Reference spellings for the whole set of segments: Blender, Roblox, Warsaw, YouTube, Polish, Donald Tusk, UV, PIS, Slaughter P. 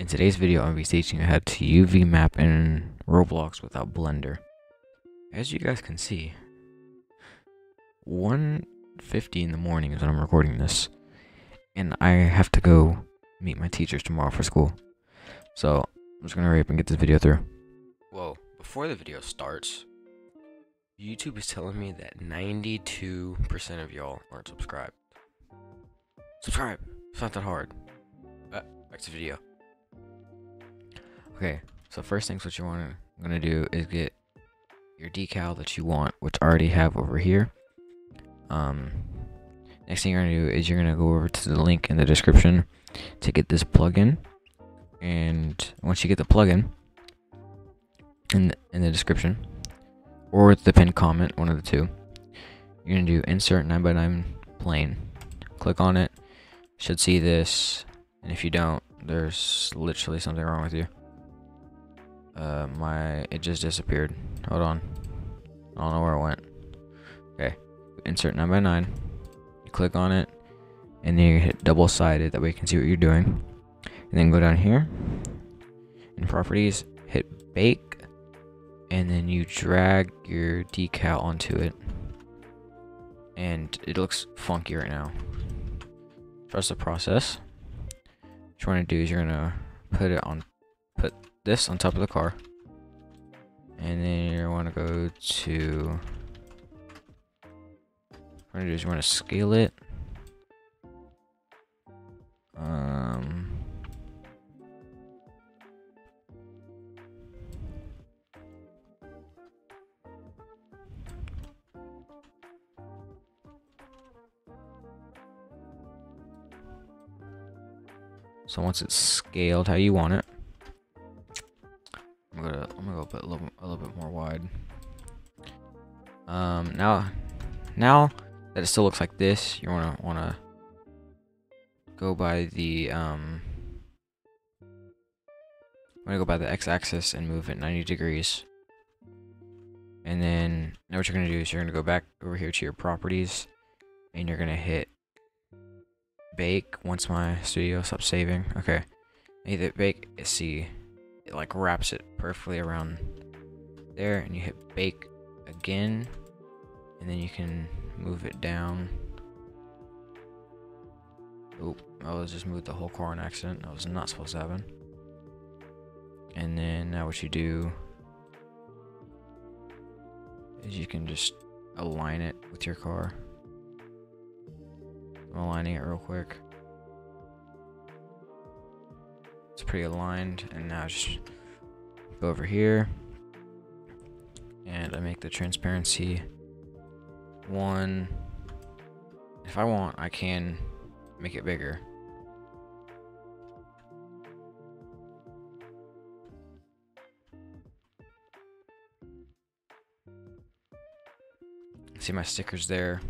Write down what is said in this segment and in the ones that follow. In today's video, I'll be teaching you how to UV map in Roblox without Blender. As you guys can see, 1:50 in the morning is when I'm recording this, and I have to go meet my teachers tomorrow for school. So I'm just gonna hurry up and get this video through. Well, before the video starts, YouTube is telling me that 92% of y'all aren't subscribed. Subscribe. It's not that hard. Back to video. Okay, so first things what you want to do is get your decal that you want, which I already have over here. Next thing you're gonna do is you're gonna go over to the link in the description to get this plugin. And once you get the plugin in the description or the pinned comment, one of the two, you're gonna do insert 9x9 plane. Click on it. Should see this, and if you don't, there's literally something wrong with you. It just disappeared. Hold on. I don't know where it went. Okay. Insert 9x9. You click on it, and then you hit double-sided. That way you can see what you're doing. And then go down here. In properties, hit bake. And then you drag your decal onto it. And it looks funky right now. Trust the process. What you want to do is you're gonna put this on top of the car, and then you want to go to scale it. So once it's scaled how you want it, I'm gonna go put a little bit more wide. Now that it still looks like this, you wanna go by the x-axis and move it 90 degrees. And then now what you're gonna do is you're gonna go back over here to your properties, and you're gonna hit bake once my studio stops saving. Okay, hit bake. See, it like wraps it perfectly around there, and you hit bake again, and then you can move it down. Oop, I was just moved the whole car on accident. That was not supposed to happen. And then now what you do is you can just align it with your car. I'm aligning it real quick. It's pretty aligned, and now just go over here, and I make the transparency 1. If I want, I can make it bigger. See my stickers there.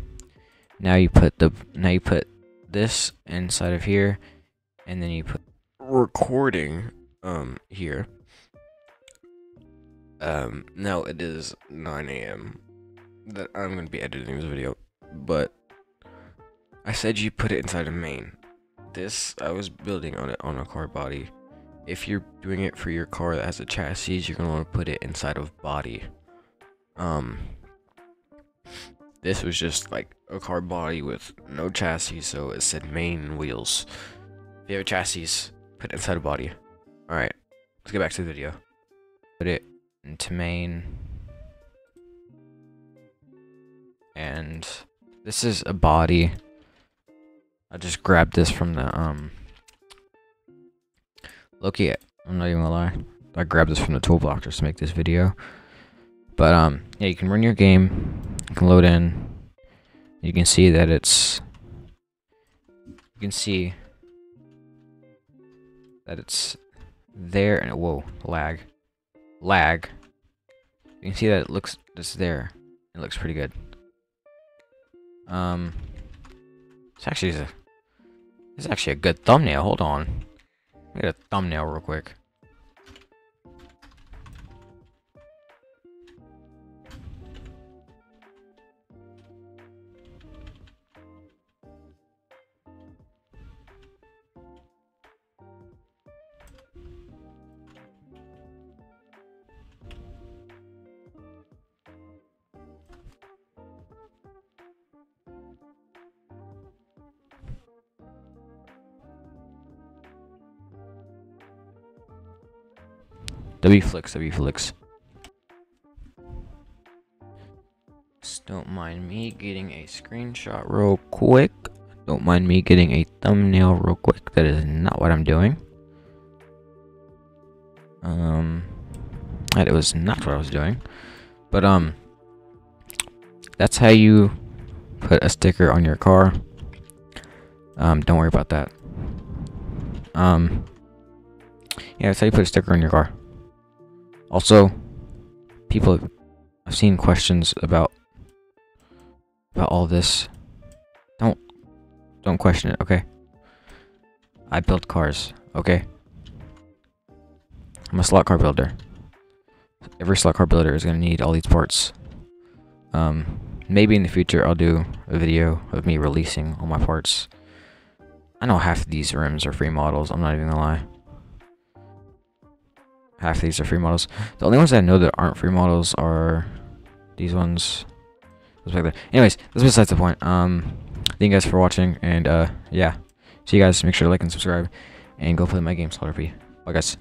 Now you put this inside of here, and then you put recording here. Now it is 9 a.m. that I'm gonna be editing this video, but I said you put it inside a main. This I was building on it on a car body. If you're doing it for your car that has a chassis, you're gonna want to put it inside of body. This was just like a car body with no chassis, so it said main wheels. If you have a chassis, put it inside a body. Alright, let's get back to the video. Put it into main. And this is a body. I just grabbed this from the I'm not even gonna lie. I grabbed this from the toolbox just to make this video. But yeah, you can run your game. You can load in. You can see that it's there, and whoa, lag. You can see that it's there. It looks pretty good. It's actually a good thumbnail. Hold on, get a thumbnail real quick. The reflex. Just don't mind me getting a screenshot real quick. Don't mind me getting a thumbnail real quick. That is not what I'm doing. That was not what I was doing. But that's how you put a sticker on your car. Don't worry about that. Yeah, that's how you put a sticker on your car. Also, people, I've seen questions about all this. Don't question it, okay? I build cars, okay? I'm a slot car builder. Every slot car builder is gonna need all these parts. Maybe in the future I'll do a video of me releasing all my parts. I know half of these rims are free models, I'm not even gonna lie. Half of these are free models. The only ones I know that aren't free models are these ones. Anyways, that's besides the point. Thank you guys for watching, and yeah. See you guys, make sure to like and subscribe, and go play my game, Slaughter P. Bye guys.